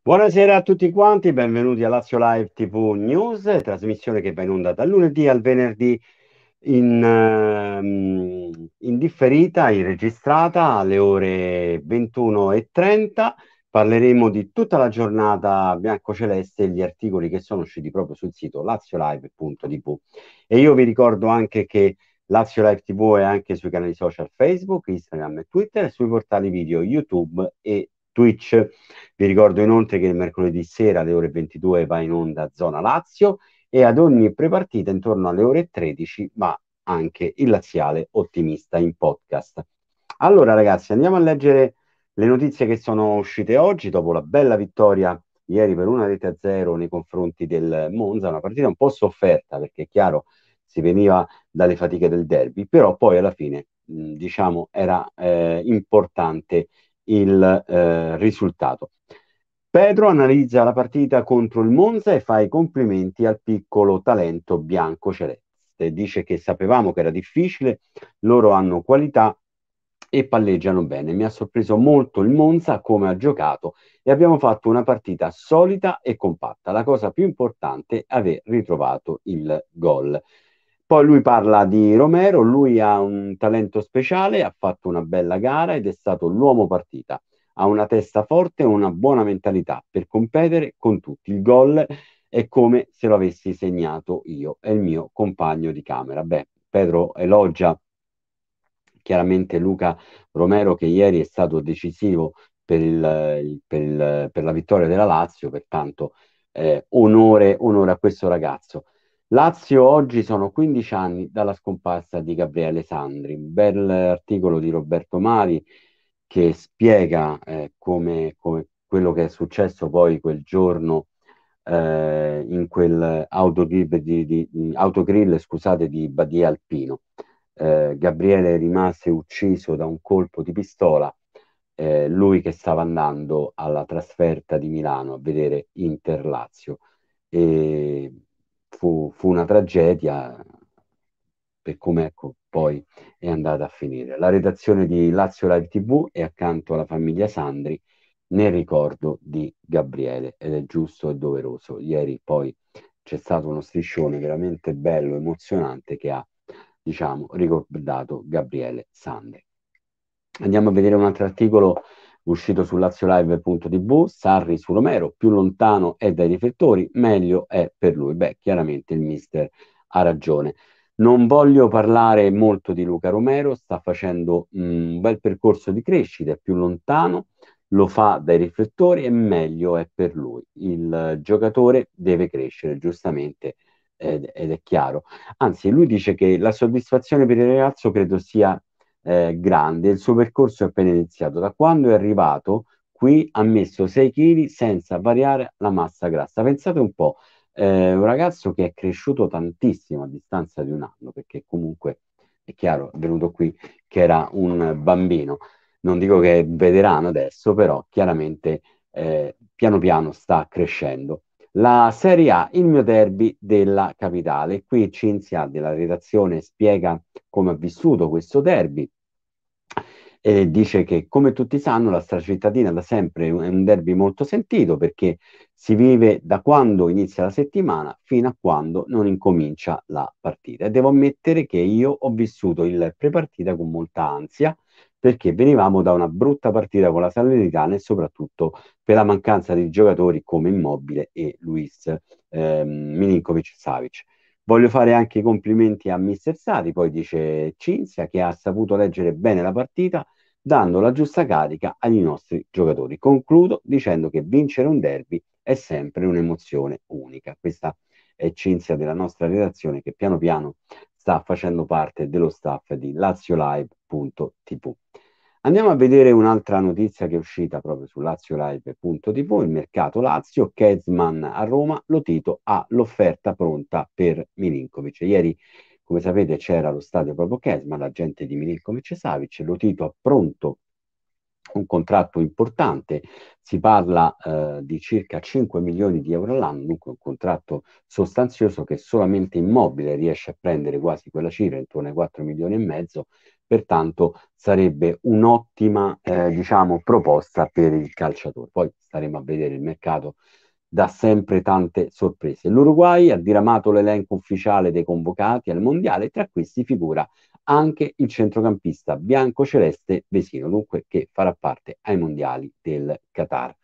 Buonasera a tutti quanti, benvenuti a Lazio Live TV News, trasmissione che va in onda dal lunedì al venerdì in differita, in registrata alle ore 21:30. Parleremo di tutta la giornata biancoceleste e gli articoli che sono usciti proprio sul sito laziolive.tv. E io vi ricordo anche che Lazio Live TV è anche sui canali social Facebook, Instagram e Twitter e sui portali video YouTube e Twitch. Vi ricordo inoltre che il mercoledì sera alle ore 22 va in onda Zona Lazio e ad ogni prepartita intorno alle ore 13 va anche il laziale ottimista in podcast. Allora ragazzi, andiamo a leggere le notizie che sono uscite oggi dopo la bella vittoria ieri per 1-0 nei confronti del Monza, una partita un po' sofferta perché è chiaro si veniva dalle fatiche del derby, però poi alla fine diciamo era importante il risultato. Pedro analizza la partita contro il Monza e fa i complimenti al piccolo talento biancoceleste. Dice che sapevamo che era difficile, loro hanno qualità e palleggiano bene. Mi ha sorpreso molto il Monza come ha giocato e abbiamo fatto una partita solida e compatta. La cosa più importante è aver ritrovato il gol. Poi lui parla di Romero, lui ha un talento speciale, ha fatto una bella gara ed è stato l'uomo partita. Ha una testa forte e una buona mentalità per competere con tutti. Il gol è come se lo avessi segnato io, è il mio compagno di camera. Beh, Pedro elogia chiaramente Luca Romero che ieri è stato decisivo per la vittoria della Lazio, pertanto onore a questo ragazzo. Lazio oggi sono 15 anni dalla scomparsa di Gabriele Sandri, un bel articolo di Roberto Mari che spiega come quello che è successo poi quel giorno in quel autogrill scusate, di Badia Alpino. Gabriele rimase ucciso da un colpo di pistola, lui che stava andando alla trasferta di Milano a vedere Inter-Lazio. Fu una tragedia per come ecco, poi è andata a finire. La redazione di Lazio Live TV è accanto alla famiglia Sandri nel ricordo di Gabriele ed è giusto e doveroso. Ieri poi c'è stato uno striscione veramente bello, emozionante che ha diciamo ricordato Gabriele Sandri. Andiamo a vedere un altro articolo uscito su laziolive.tv, Sarri su Romero, più lontano è dai riflettori, meglio è per lui. Beh, chiaramente il mister ha ragione. Non voglio parlare molto di Luca Romero, sta facendo un bel percorso di crescita, è più lontano, lo fa dai riflettori e meglio è per lui. Il giocatore deve crescere, giustamente, ed è chiaro. Anzi, lui dice che la soddisfazione per il ragazzo credo sia grande, il suo percorso è appena iniziato. Da quando è arrivato qui ha messo 6 kg senza variare la massa grassa. Pensate un po', un ragazzo che è cresciuto tantissimo a distanza di un anno, perché comunque è chiaro, è venuto qui che era un bambino, non dico che è veterano adesso, però chiaramente piano piano sta crescendo. La Serie A, il mio derby della capitale. Qui Cinzia della redazione spiega come ha vissuto questo derby. E dice che come tutti sanno la stracittadina da sempre è un derby molto sentito perché si vive da quando inizia la settimana fino a quando non incomincia la partita, e devo ammettere che io ho vissuto il prepartita con molta ansia perché venivamo da una brutta partita con la Salernitana e soprattutto per la mancanza di giocatori come Immobile e Luis Milinkovic-Savic. Voglio fare anche i complimenti a mister Sadi, poi dice Cinzia, che ha saputo leggere bene la partita, dando la giusta carica agli nostri giocatori. Concludo dicendo che vincere un derby è sempre un'emozione unica. Questa è Cinzia della nostra redazione che piano piano sta facendo parte dello staff di laziolive.tv. Andiamo a vedere un'altra notizia che è uscita proprio su laziolive.tv, il mercato Lazio, Kezman a Roma, Lotito ha l'offerta pronta per Milinkovic. Ieri, come sapete, c'era lo stadio proprio Kezman, l'agente di Milinkovic-Savic, Lotito ha pronto un contratto importante, si parla di circa 5 milioni di euro all'anno, dunque un contratto sostanzioso che solamente Immobile riesce a prendere quasi quella cifra, intorno ai 4 milioni e mezzo, Pertanto sarebbe un'ottima diciamo, proposta per il calciatore. Poi staremo a vedere, il mercato dà sempre tante sorprese. L'Uruguay ha diramato l'elenco ufficiale dei convocati al mondiale, tra questi figura anche il centrocampista biancoceleste Vesino, dunque che farà parte ai mondiali del Qatar.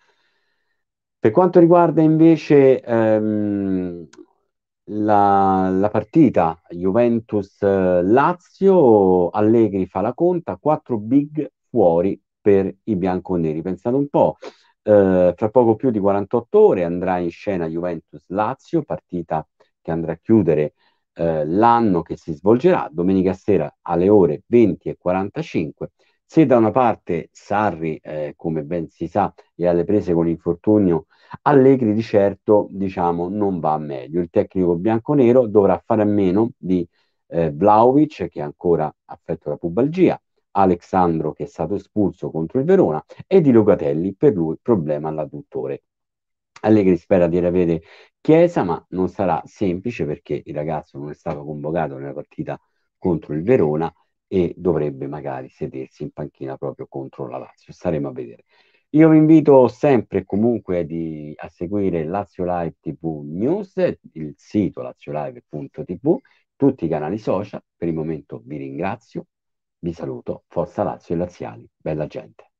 Per quanto riguarda invece la partita Juventus-Lazio, Allegri fa la conta, 4 big fuori per i bianconeri. Pensate un po', fra poco più di 48 ore andrà in scena Juventus-Lazio, partita che andrà a chiudere l'anno, che si svolgerà domenica sera alle ore 20:45. Se da una parte Sarri, come ben si sa, è alle prese con l'infortunio, Allegri di certo, diciamo, non va meglio. Il tecnico bianconero dovrà fare a meno di Vlaovic, che è ancora affetto da pubalgia, Alexandro, che è stato espulso contro il Verona, e di Locatelli, per lui problema all'adduttore. Allegri spera di riavere Chiesa, ma non sarà semplice perché il ragazzo non è stato convocato nella partita contro il Verona e dovrebbe magari sedersi in panchina proprio contro la Lazio. Staremo a vedere. Io vi invito sempre e comunque a seguire Lazio Live TV News, il sito laziolive.tv, tutti i canali social. Per il momento vi ringrazio, vi saluto, forza Lazio e Laziali, bella gente.